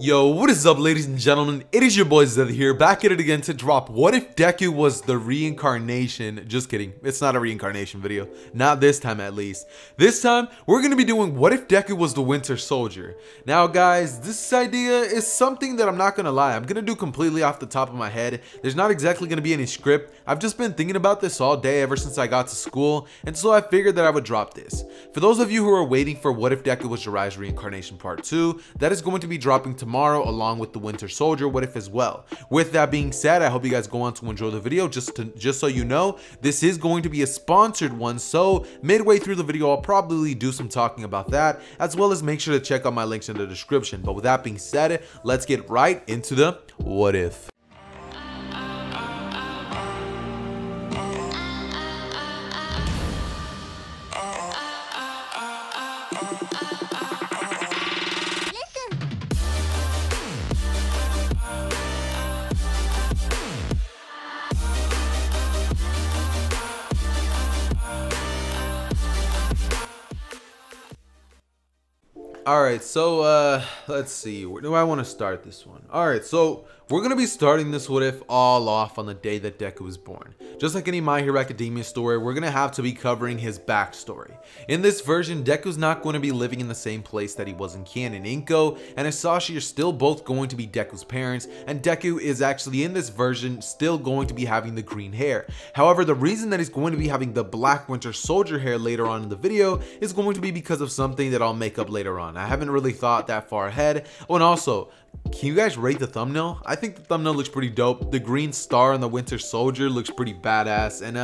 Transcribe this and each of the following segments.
Yo, what is up, ladies and gentlemen? It is your boy Xether here, back at it again to drop What If Deku Was the Reincarnation. Just kidding, it's not a reincarnation video. Not this time, at least. This time, we're going to be doing What If Deku Was the Winter Soldier. Now, guys, this idea is something that I'm not going to lie, I'm going to do completely off the top of my head. There's not exactly going to be any script. I've just been thinking about this all day ever since I got to school, and so I figured that I would drop this. For those of you who are waiting for What If Deku Was the Reincarnation Part 2, that is going to be dropping tomorrow along with the Winter Soldier What If as well. With that being said, I hope you guys go on to enjoy the video. Just so you know, this is going to be a sponsored one, so midway through the video I'll probably do some talking about that, as well as make sure to check out my links in the description. But with that being said, let's get right into the What If. Alright, so let's see, where do I want to start this one? Alright, so we're going to be starting this What If all off on the day that Deku was born. Just like any My Hero Academia story, we're going to have to be covering his backstory. In this version, Deku's not going to be living in the same place that he was in canon. Inko and Hisashi are still both going to be Deku's parents, and Deku is actually in this version still going to be having the green hair. However, the reason that he's going to be having the black Winter Soldier hair later on in the video is going to be because of something that I'll make up later on. I haven't really thought that far ahead. Oh, and also, can you guys rate the thumbnail? I think the thumbnail looks pretty dope. The green star on the Winter Soldier looks pretty badass, and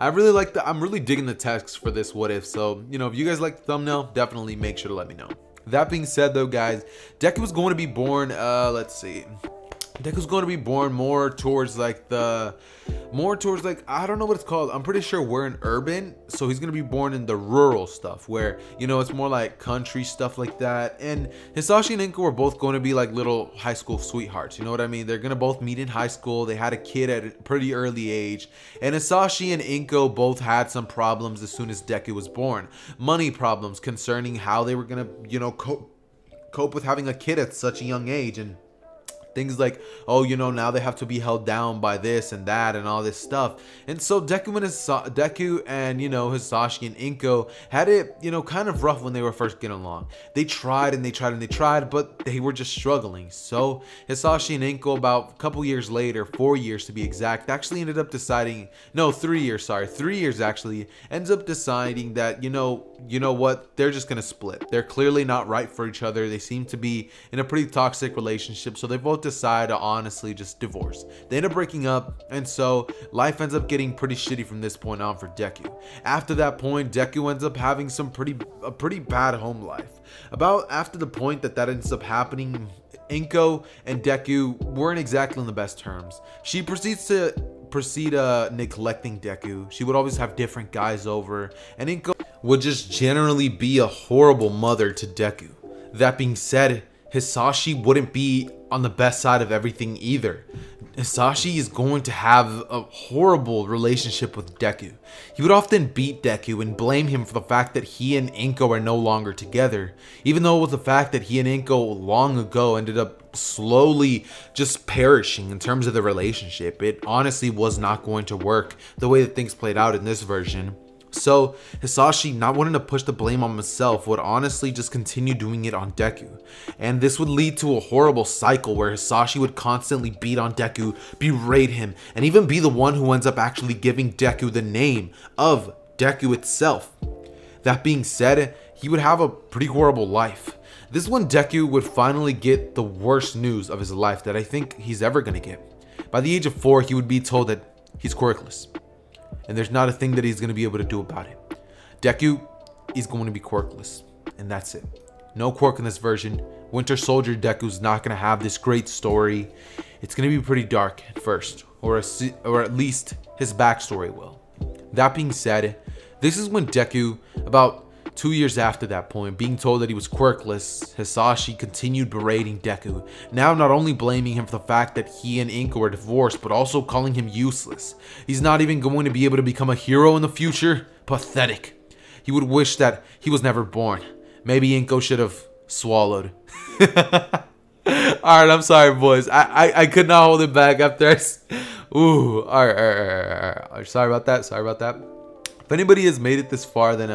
I really like the, I'm really digging the text for this What If. So, you know, if you guys like the thumbnail, definitely make sure to let me know. That being said though, guys, Deku was going to be born, let's see. Deku's going to be born more towards like, I don't know what it's called. I'm pretty sure we're in urban, so he's going to be born in the rural stuff where, you know, it's more like country stuff like that. And Hisashi and Inko are both going to be like little high school sweethearts. You know what I mean? They're going to both meet in high school. They had a kid at a pretty early age, and Hisashi and Inko both had some problems as soon as Deku was born. Money problems concerning how they were going to, you know, cope with having a kid at such a young age, and things like, oh, you know, now they have to be held down by this and that and all this stuff. And so Deku and, you know, Hisashi and Inko had it, you know, kind of rough when they were first getting along. They tried and they tried and they tried, but they were just struggling. So Hisashi and Inko, about a couple years later, 4 years to be exact, actually ended up deciding, no, 3 years, sorry, 3 years actually, ends up deciding that, you know what, they're just going to split. They're clearly not right for each other. They seem to be in a pretty toxic relationship, so they both decide to honestly just divorce. They end up breaking up, and so life ends up getting pretty shitty from this point on for Deku. After that point, Deku ends up having a pretty bad home life. About after the point that ends up happening, Inko and Deku weren't exactly on the best terms. She proceeds to neglecting Deku. She would always have different guys over, and Inko would just generally be a horrible mother to Deku. That being said, Hisashi wouldn't be on the best side of everything either. Hisashi is going to have a horrible relationship with Deku. He would often beat Deku and blame him for the fact that he and Inko are no longer together, even though it was the fact that he and Inko long ago ended up slowly just perishing in terms of the relationship. It honestly was not going to work the way that things played out in this version. So Hisashi, not wanting to push the blame on himself, would honestly just continue doing it on Deku. And this would lead to a horrible cycle where Hisashi would constantly beat on Deku, berate him, and even be the one who ends up actually giving Deku the name of Deku itself. That being said, he would have a pretty horrible life. This is when Deku would finally get the worst news of his life that I think he's ever going to get. By the age of 4, he would be told that he's quirkless, and there's not a thing that he's going to be able to do about it. Deku is going to be quirkless, and that's it. No quirk in this version. Winter Soldier Deku's not going to have this great story. It's going to be pretty dark at first, or at least his backstory will. That being said, this is when Deku, about 2 years after that point, being told that he was quirkless, Hisashi continued berating Deku, now not only blaming him for the fact that he and Inko are divorced, but also calling him useless. He's not even going to be able to become a hero in the future? Pathetic. He would wish that he was never born. Maybe Inko should have swallowed. All right, I'm sorry, boys. I could not hold it back after I... Ooh, all right. Sorry about that. If anybody has made it this far, then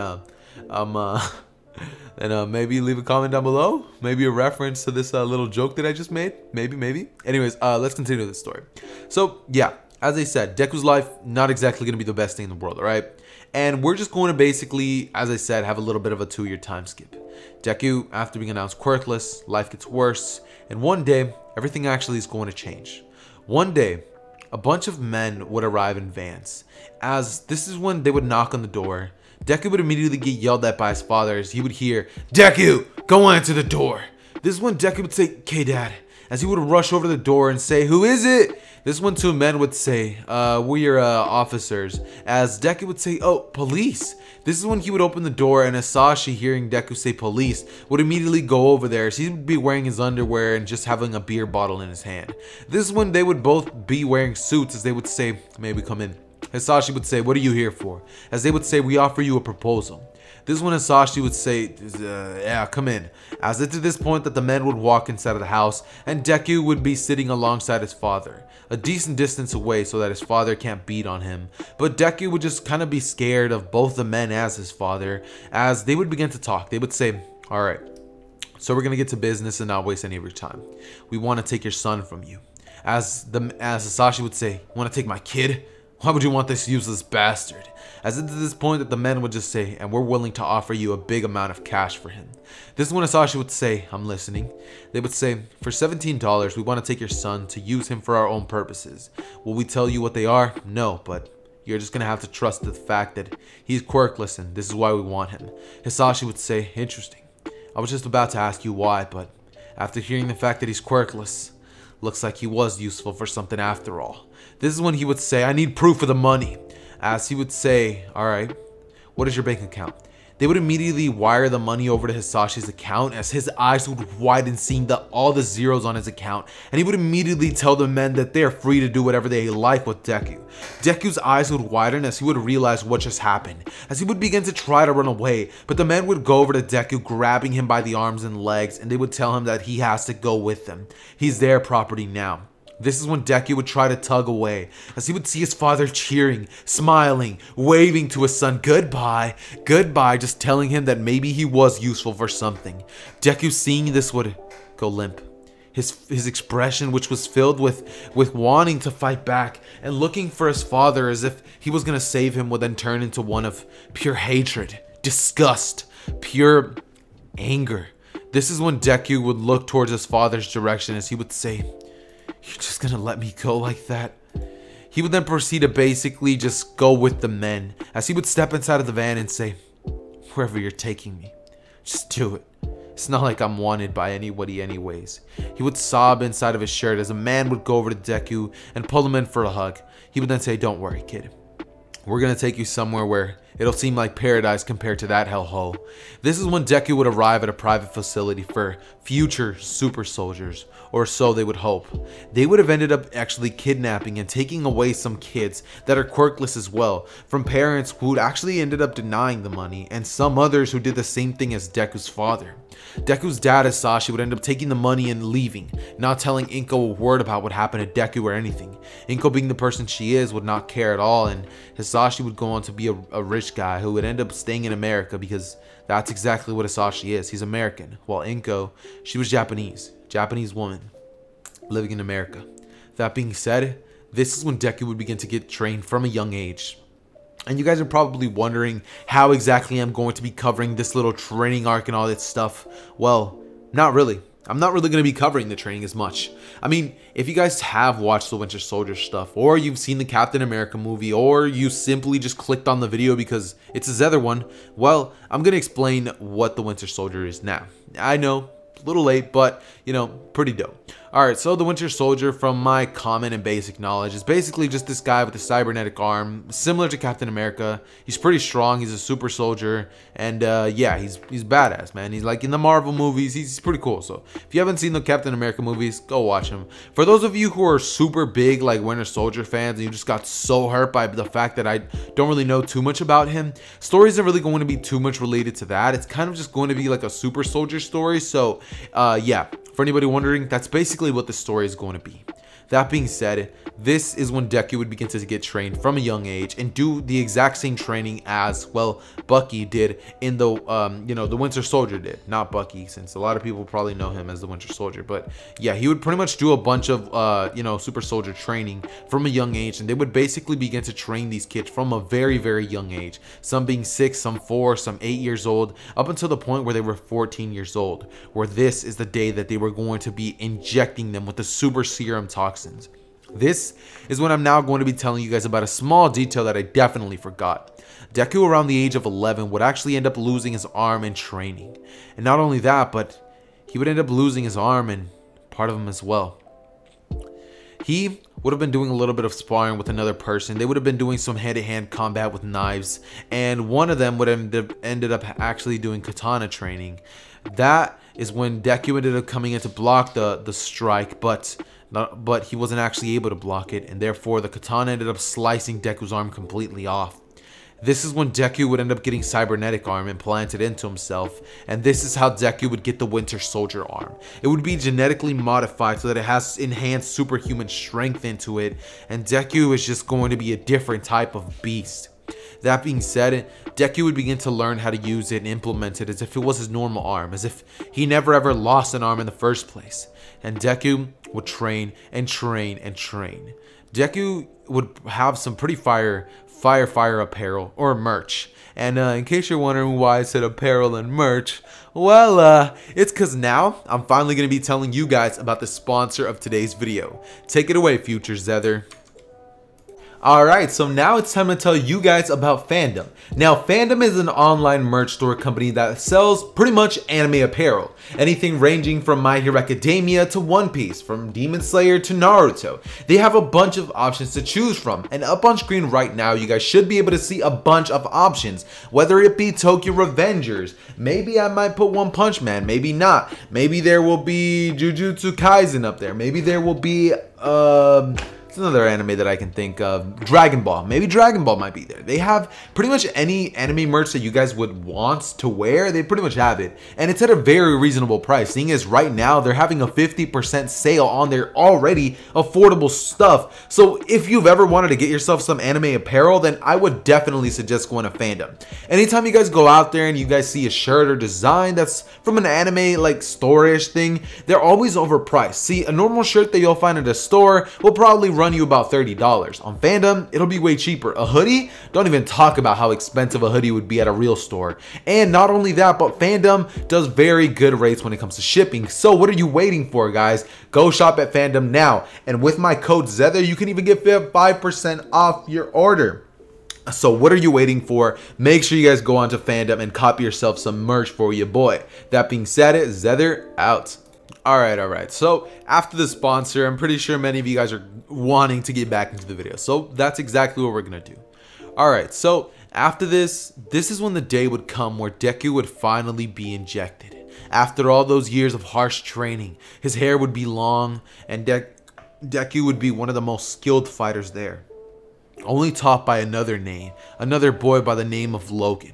maybe leave a comment down below. Maybe a reference to this little joke that I just made. Maybe. Anyways, let's continue this story. So yeah, as I said, Deku's life not exactly gonna be the best thing in the world, all right? And we're just going to basically, as I said, have a little bit of a 2-year time skip. Deku, after being announced quirkless, life gets worse, and one day, everything actually is going to change. One day, a bunch of men would arrive in vans, as this is when they would knock on the door. Deku would immediately get yelled at by his father, as he would hear, "Deku, go answer the door." This is when Deku would say, "Okay, Dad," as he would rush over to the door and say, "Who is it?" This one, two men would say, "We're officers," as Deku would say, "Oh, police." This is when he would open the door, and Hisashi, hearing Deku say police, would immediately go over there, as he would be wearing his underwear and just having a beer bottle in his hand. This is when they would both be wearing suits, as they would say, "May we come in?" Hisashi would say, "What are you here for?" As they would say, "We offer you a proposal." This is when Hisashi would say, "Yeah, come in." As it's at this point that the men would walk inside of the house, and Deku would be sitting alongside his father, a decent distance away so that his father can't beat on him. But Deku would just kind of be scared of both the men as his father, as they would begin to talk. They would say, "All right, so we're going to get to business and not waste any of your time. We want to take your son from you." As Hisashi would say, "You want to take my kid? Why would you want this useless bastard?" As it's at this point that the men would just say, "And we're willing to offer you a big amount of cash for him." This is when Hisashi would say, "I'm listening." They would say, "For $17, we want to take your son to use him for our own purposes. Will we tell you what they are? No, but you're just going to have to trust the fact that he's quirkless, and this is why we want him." Hisashi would say, "Interesting. I was just about to ask you why, but after hearing the fact that he's quirkless, looks like he was useful for something after all." This is when he would say, "I need proof of the money." As he would say, "All right, what is your bank account?" They would immediately wire the money over to Hisashi's account, as his eyes would widen seeing all the zeros on his account, and he would immediately tell the men that they are free to do whatever they like with Deku. Deku's eyes would widen as he would realize what just happened, as he would begin to try to run away, but the men would go over to Deku, grabbing him by the arms and legs, and they would tell him that he has to go with them. He's their property now. This is when Deku would try to tug away, as he would see his father cheering, smiling, waving to his son, "Goodbye, goodbye," just telling him that maybe he was useful for something. Deku, seeing this, would go limp. His expression, which was filled with wanting to fight back and looking for his father as if he was going to save him, would then turn into one of pure hatred, disgust, pure anger. This is when Deku would look towards his father's direction as he would say, "You're just gonna let me go like that?" He would then proceed to basically just go with the men, as he would step inside of the van and say, "Wherever you're taking me, just do it. It's not like I'm wanted by anybody anyways." He would sob inside of his shirt as a man would go over to Deku and pull him in for a hug. He would then say, "Don't worry, kid. We're gonna take you somewhere where it'll seem like paradise compared to that hellhole." This is when Deku would arrive at a private facility for future super soldiers, or so they would hope. They would have ended up actually kidnapping and taking away some kids that are quirkless as well, from parents who actually ended up denying the money, and some others who did the same thing as Deku's father. Deku's dad, Hisashi, would end up taking the money and leaving, not telling Inko a word about what happened to Deku or anything. Inko, being the person she is, would not care at all, and Hisashi would go on to be a rich guy who would end up staying in America, because that's exactly what Hisashi is. He's American, while Inko, she was Japanese woman living in America. That being said, this is when Deku would begin to get trained from a young age. And you guys are probably wondering how exactly I'm going to be covering this little training arc and all that stuff. Well, not really. I'm not really going to be covering the training as much. I mean, if you guys have watched the Winter Soldier stuff, or you've seen the Captain America movie, or you simply just clicked on the video because it's a Xether one, well, I'm going to explain what the Winter Soldier is now. I know, a little late, but, you know, pretty dope. Alright, so the Winter Soldier, from my common and basic knowledge, is basically just this guy with a cybernetic arm, similar to Captain America. He's pretty strong, he's a super soldier, and yeah, he's badass, man. He's like in the Marvel movies, he's pretty cool. So if you haven't seen the Captain America movies, go watch them. For those of you who are super big, like, Winter Soldier fans, and you just got so hurt by the fact that I don't really know too much about him, stories aren't really going to be too much related to that. It's kind of just going to be like a super soldier story, so yeah, for anybody wondering, that's basically what the story is going to be. That being said, this is when Deku would begin to get trained from a young age and do the exact same training as, well, Bucky did in the, you know, the Winter Soldier did. Not Bucky, since a lot of people probably know him as the Winter Soldier. But yeah, he would pretty much do a bunch of, you know, super soldier training from a young age. And they would basically begin to train these kids from a very, very young age. Some being 6, some 4, some 8 years old, up until the point where they were 14 years old. Where this is the day that they were going to be injecting them with the super serum toxin. This is when I'm now going to be telling you guys about a small detail that I definitely forgot. Deku, around the age of 11, would actually end up losing his arm in training. And not only that, but he would end up losing his arm and part of him as well. He would have been doing a little bit of sparring with another person. They would have been doing some hand-to-hand combat with knives. And one of them would have ended up actually doing katana training. That is when Deku ended up coming in to block the strike, but he wasn't actually able to block it, and therefore the katana ended up slicing Deku's arm completely off. This is when Deku would end up getting cybernetic arm implanted into himself, and this is how Deku would get the Winter Soldier arm. It would be genetically modified so that it has enhanced superhuman strength into it, and Deku is just going to be a different type of beast. That being said, Deku would begin to learn how to use it and implement it as if it was his normal arm, as if he never ever lost an arm in the first place. And Deku would train and train and train. Deku would have some pretty fire apparel or merch. And in case you're wondering why I said apparel and merch, well, it's because now I'm finally going to be telling you guys about the sponsor of today's video. Take it away, future Xether. Alright, so now it's time to tell you guys about Fandom. Now, Fandom is an online merch store company that sells pretty much anime apparel. Anything ranging from My Hero Academia to One Piece, from Demon Slayer to Naruto. They have a bunch of options to choose from, and up on screen right now, you guys should be able to see a bunch of options. Whether it be Tokyo Revengers, maybe I might put One Punch Man, maybe not. Maybe there will be Jujutsu Kaisen up there, maybe there will be, it's another anime that I can think of. Dragon Ball. Maybe Dragon Ball might be there. They have pretty much any anime merch that you guys would want to wear. They pretty much have it. And it's at a very reasonable price. Seeing as right now they're having a 50% sale on their already affordable stuff. So if you've ever wanted to get yourself some anime apparel, then I would definitely suggest going to Fandom. Anytime you guys go out there and you guys see a shirt or design that's from an anime like store-ish thing, they're always overpriced. See, a normal shirt that you'll find at a store will probably run you about $30. On Fandom, it'll be way cheaper. A hoodie? Don't even talk about how expensive a hoodie would be at a real store. And not only that, but Fandom does very good rates when it comes to shipping. So what are you waiting for, guys? Go shop at Fandom now. And with my code Xether, you can even get 5% off your order. So what are you waiting for? Make sure you guys go onto Fandom and copy yourself some merch for your boy. That being said, Xether out. All right. So after the sponsor, I'm pretty sure many of you guys are wanting to get back into the video. So that's exactly what we're going to do. All right. So after this is when the day would come where Deku would finally be injected. After all those years of harsh training, his hair would be long and Deku would be one of the most skilled fighters there. Only taught by another boy by the name of Logan.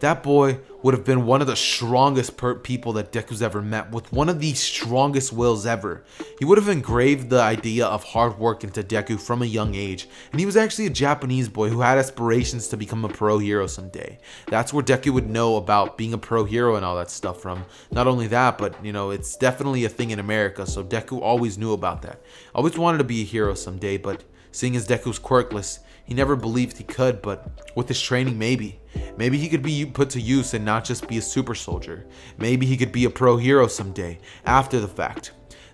That boy would have been one of the strongest people that Deku's ever met, with one of the strongest wills ever. He would have engraved the idea of hard work into Deku from a young age, and he was actually a Japanese boy who had aspirations to become a pro hero someday. That's where Deku would know about being a pro hero and all that stuff from. Not only that, but you know, it's definitely a thing in America, so Deku always knew about that. Always wanted to be a hero someday, but seeing as Deku's quirkless, he never believed he could, but with his training, maybe he could be put to use and not just be a super soldier. Maybe he could be a pro hero someday after the fact.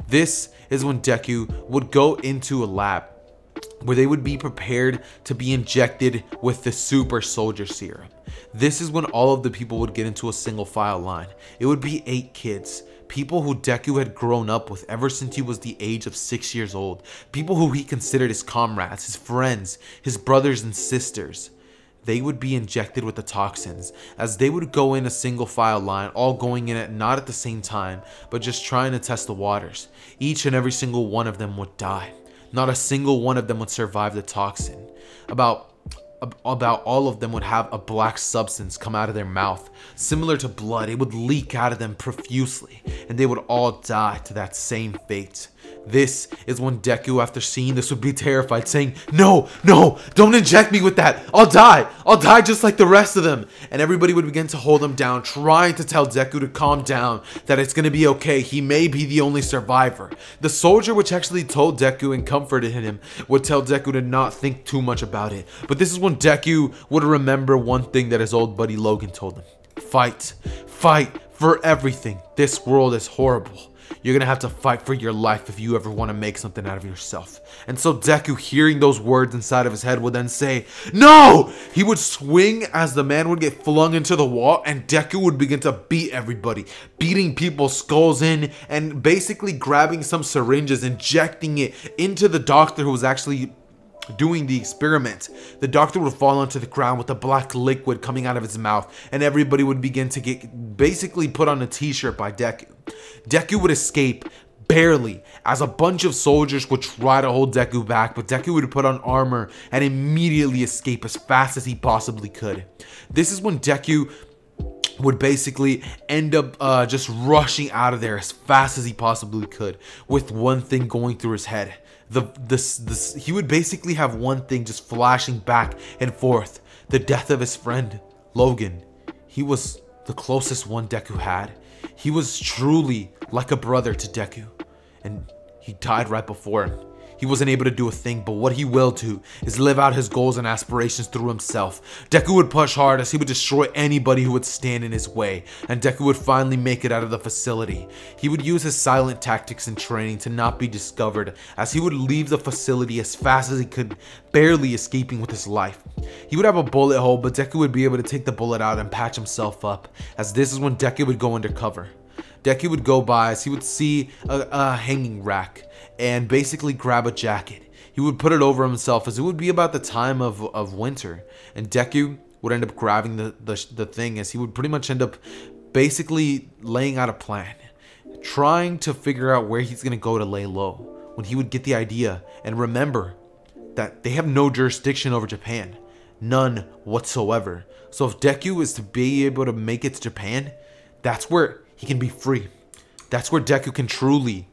This is when Deku would go into a lab where they would be prepared to be injected with the super soldier serum. This is when all of the people would get into a single file line. It would be 8 kids. People who Deku had grown up with ever since he was the age of 6 years old. People who he considered his comrades, his friends, his brothers and sisters. They would be injected with the toxins as they would go in a single file line, all going in at not at the same time, but just trying to test the waters. Each and every single one of them would die. Not a single one of them would survive the toxin. About about all of them would have a black substance come out of their mouth, similar to blood. It would leak out of them profusely, and they would all die to that same fate. This is when Deku, after seeing this, would be terrified, saying, "No, no, don't inject me with that. I'll die just like the rest of them." And everybody would begin to hold him down, trying to tell Deku to calm down, that it's gonna be okay, he may be the only survivor. The soldier, which actually told Deku and comforted him, would tell Deku to not think too much about it. But this is when Deku would remember one thing that his old buddy Logan told him. Fight, fight for everything. This world is horrible. You're gonna have to fight for your life if you ever want to make something out of yourself. And so Deku, hearing those words inside of his head, would then say, "No!" He would swing as the man would get flung into the wall, and Deku would begin to beat everybody, beating people's skulls in and basically grabbing some syringes, injecting it into the doctor who was actually doing the experiment. The doctor would fall onto the ground with a black liquid coming out of his mouth, and everybody would begin to get basically put on a t-shirt by Deku. Deku would escape, barely, as a bunch of soldiers would try to hold Deku back, but Deku would put on armor and immediately escape as fast as he possibly could. This is when Deku would basically end up just rushing out of there as fast as he possibly could, with one thing going through his head. He would basically have one thing just flashing back and forth: the death of his friend Logan. He was the closest one Deku had. He was truly like a brother to Deku, and he died right before him. He wasn't able to do a thing, but what he will do is live out his goals and aspirations through himself. Deku would push hard as he would destroy anybody who would stand in his way, and Deku would finally make it out of the facility. He would use his silent tactics and training to not be discovered, as he would leave the facility as fast as he could, barely escaping with his life. He would have a bullet hole, but Deku would be able to take the bullet out and patch himself up, as this is when Deku would go undercover. Deku would go by as he would see a hanging rack and basically grab a jacket. He would put it over himself, as it would be about the time of winter, and Deku would end up grabbing the thing, as he would pretty much end up basically laying out a plan, trying to figure out where he's gonna go to lay low, when he would get the idea and remember that they have no jurisdiction over Japan, none whatsoever. So if Deku is to be able to make it to Japan, that's where he can be free. That's where Deku can truly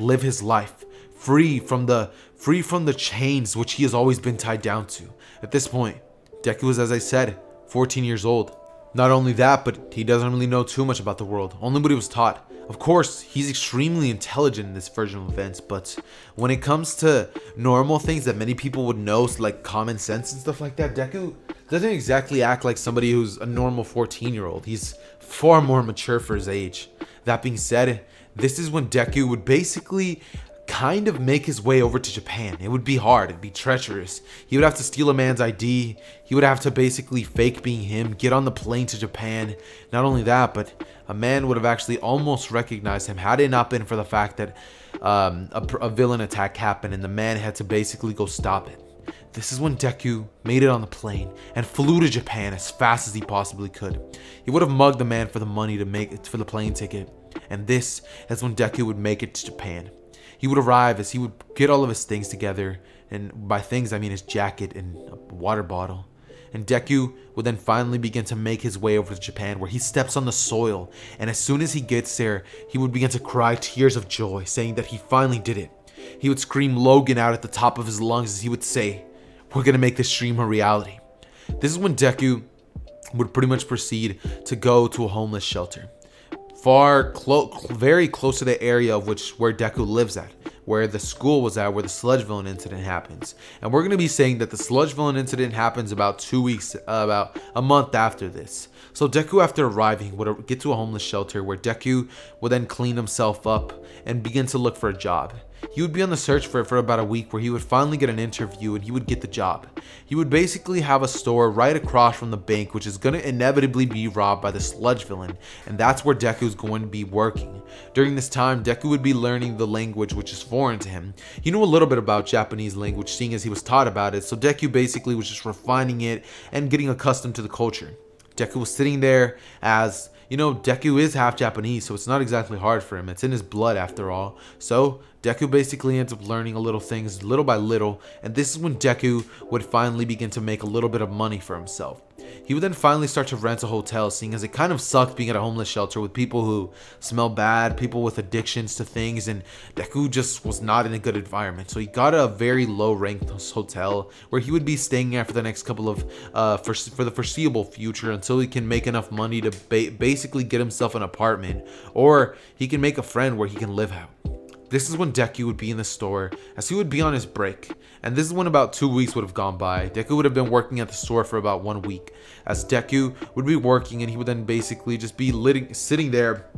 live his life, free from the chains which he has always been tied down to. At this point, Deku is, as I said, 14 years old. Not only that, but he doesn't really know too much about the world, only what he was taught. Of course, he's extremely intelligent in this version of events, but when it comes to normal things that many people would know, like common sense and stuff like that, Deku doesn't exactly act like somebody who's a normal 14-year-old. He's far more mature for his age. That being said, this is when Deku would basically kind of make his way over to Japan. It would be hard, it'd be treacherous. He would have to steal a man's ID, he would have to basically fake being him, get on the plane to Japan. Not only that, but a man would have actually almost recognized him had it not been for the fact that a villain attack happened, and the man had to basically go stop it. This is when Deku made it on the plane and flew to Japan as fast as he possibly could. He would have mugged the man for the money to make it for the plane ticket, and this is when Deku would make it to Japan. He would arrive as he would get all of his things together, and by things I mean his jacket and a water bottle. And Deku would then finally begin to make his way over to Japan, where he steps on the soil, and as soon as he gets there, he would begin to cry tears of joy, saying that he finally did it. He would scream Logan out at the top of his lungs as he would say, "We're gonna make this dream a reality." This is when Deku would pretty much proceed to go to a homeless shelter, very close to the area of where Deku lives at, where the school was at, where the Sludge Villain incident happens. And we're going to be saying that the Sludge Villain incident happens about 2 weeks, about a month after this. So Deku, after arriving, would get to a homeless shelter, where Deku would then clean himself up and begin to look for a job. He would be on the search for it for about a week, where he would finally get an interview and he would get the job. He would basically have a store right across from the bank, which is going to inevitably be robbed by the Sludge Villain, and that's where Deku is going to be working. During this time, Deku would be learning the language, which is foreign to him. He knew a little bit about Japanese language, seeing as he was taught about it, so Deku basically was just refining it and getting accustomed to the culture. Deku was sitting there as, you know, Deku is half Japanese, so it's not exactly hard for him. It's in his blood after all. So Deku basically ends up learning a little things little by little, and this is when Deku would finally begin to make a little bit of money for himself. He would then finally start to rent a hotel, seeing as it kind of sucked being at a homeless shelter with people who smell bad, people with addictions to things, and Deku just was not in a good environment. So he got a very low-ranked hotel where he would be staying at for the next couple of for the foreseeable future until he can make enough money to basically get himself an apartment, or he can make a friend where he can live out. This is when Deku would be in the store, as he would be on his break, and this is when about 2 weeks would have gone by. Deku would have been working at the store for about 1 week, as Deku would be working and he would then basically just be sitting there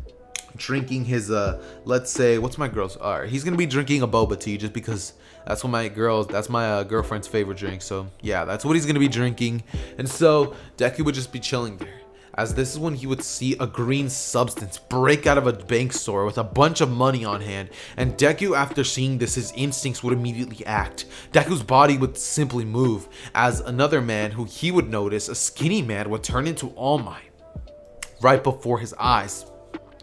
drinking his, let's say, what's my girl's? All right, he's gonna be drinking a boba tea just because that's what my girl's, that's my girlfriend's favorite drink, so yeah, that's what he's gonna be drinking. And so Deku would just be chilling there, as this is when he would see a green substance break out of a bank store with a bunch of money on hand, and Deku, after seeing this, his instincts would immediately act. Deku's body would simply move, as another man who he would notice, a skinny man, would turn into All Might right before his eyes,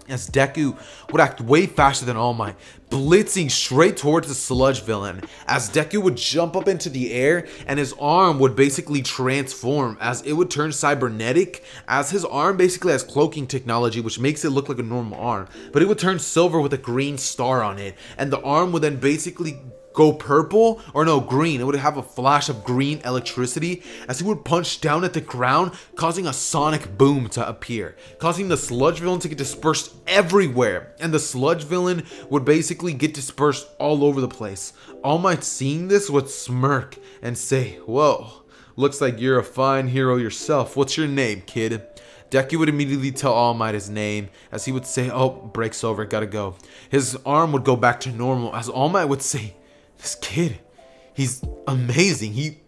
as Deku would act way faster than All Might, blitzing straight towards the Sludge Villain, as Deku would jump up into the air and his arm would basically transform, as it would turn cybernetic, as his arm basically has cloaking technology which makes it look like a normal arm, but it would turn silver with a green star on it, and the arm would then basically go purple, or no, green. It would have a flash of green electricity as he would punch down at the ground, causing a sonic boom to appear, causing the Sludge Villain to get dispersed everywhere, and the Sludge Villain would basically get dispersed all over the place. All Might, seeing this, would smirk and say, "Whoa, looks like you're a fine hero yourself. What's your name, kid?" Deku would immediately tell All Might his name, as he would say, "Oh, break's over, gotta go." His arm would go back to normal, as All Might would say, "This kid, he's amazing. He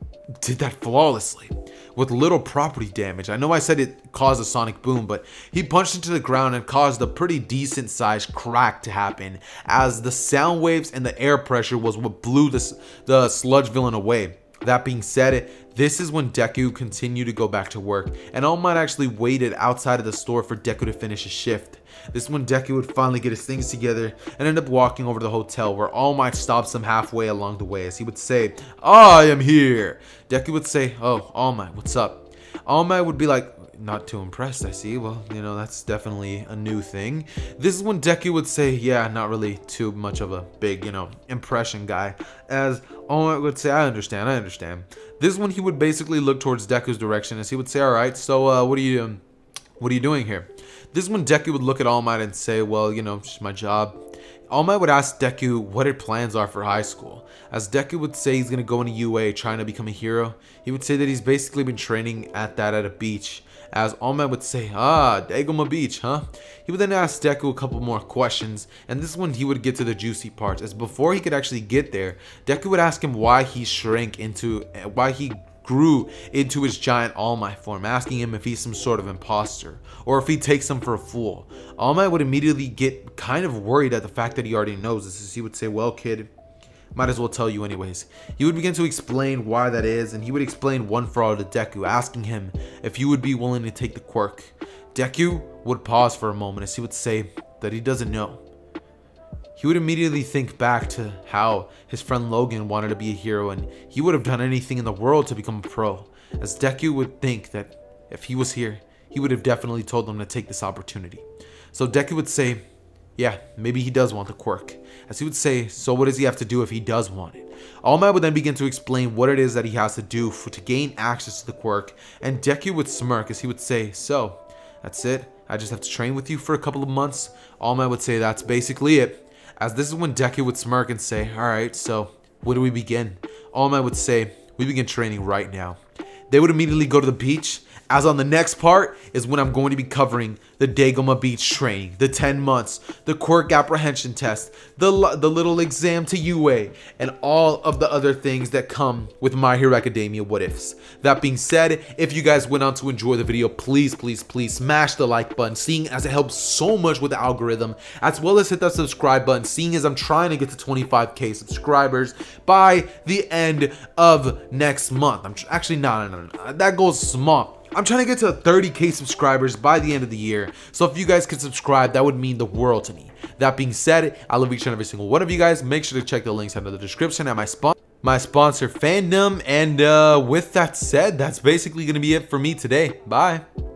did that flawlessly with little property damage." I know I said it caused a sonic boom, but he punched into the ground and caused a pretty decent sized crack to happen, as the sound waves and the air pressure was what blew the Sludge Villain away. That being said, this is when Deku continued to go back to work, and All Might actually waited outside of the store for Deku to finish his shift. This is when Deku would finally get his things together and end up walking over to the hotel, where All Might stops him halfway along the way, as he would say, "I am here." Deku would say, "Oh, All Might, what's up?" All Might would be like, "Not too impressed, I see. Well, you know, that's definitely a new thing." This is when Deku would say, "Yeah, not really too much of a big, you know, impression guy," as All Might would say, I understand. This is when he would basically look towards Deku's direction, as he would say, "All right, so what are you doing here?" This is when Deku would look at All Might and say, "Well, you know, it's just my job." All Might would ask Deku what his plans are for high school, as Deku would say he's gonna go into UA trying to become a hero. He would say that he's basically been training at a beach, as All Might would say, "Ah, Dagobah Beach, huh?" He would then ask Deku a couple more questions, and this is when he would get to the juicy part, as before he could actually get there, Deku would ask him why he grew into his giant All Might form, asking him if he's some sort of imposter, or if he takes him for a fool. All Might would immediately get kind of worried at the fact that he already knows this, as he would say, "Well, kid, might as well tell you anyways." He would begin to explain why that is, and he would explain One for All to Deku, asking him if he would be willing to take the quirk. Deku would pause for a moment, as he would say that he doesn't know. He would immediately think back to how his friend Logan wanted to be a hero, and he would have done anything in the world to become a pro, as Deku would think that if he was here, he would have definitely told them to take this opportunity. So Deku would say, "Yeah, maybe he does want the quirk," as he would say, "So what does he have to do if he does want it?" All Might would then begin to explain what it is that he has to do to gain access to the quirk, and Deku would smirk, as he would say, "So, that's it? I just have to train with you for a couple of months?" All Might would say, "That's basically it." As this is when Deku would smirk and say, "All right, so where do we begin?" All Might would say, "We begin training right now." They would immediately go to the beach, as on the next part is when I'm going to be covering the Dagobah Beach training, the 10 months, the quirk apprehension test, the little exam to UA, and all of the other things that come with My Hero Academia What Ifs. That being said, if you guys went on to enjoy the video, please, please, please smash the like button, seeing as it helps so much with the algorithm, as well as hit that subscribe button, seeing as I'm trying to get to 25K subscribers by the end of next month. I'm actually not, that goal's small. I'm trying to get to 30K subscribers by the end of the year. So if you guys could subscribe, that would mean the world to me. That being said, I love each and every single one of you guys. Make sure to check the links under the description and my sponsor Fandom. And with that said, that's basically going to be it for me today. Bye.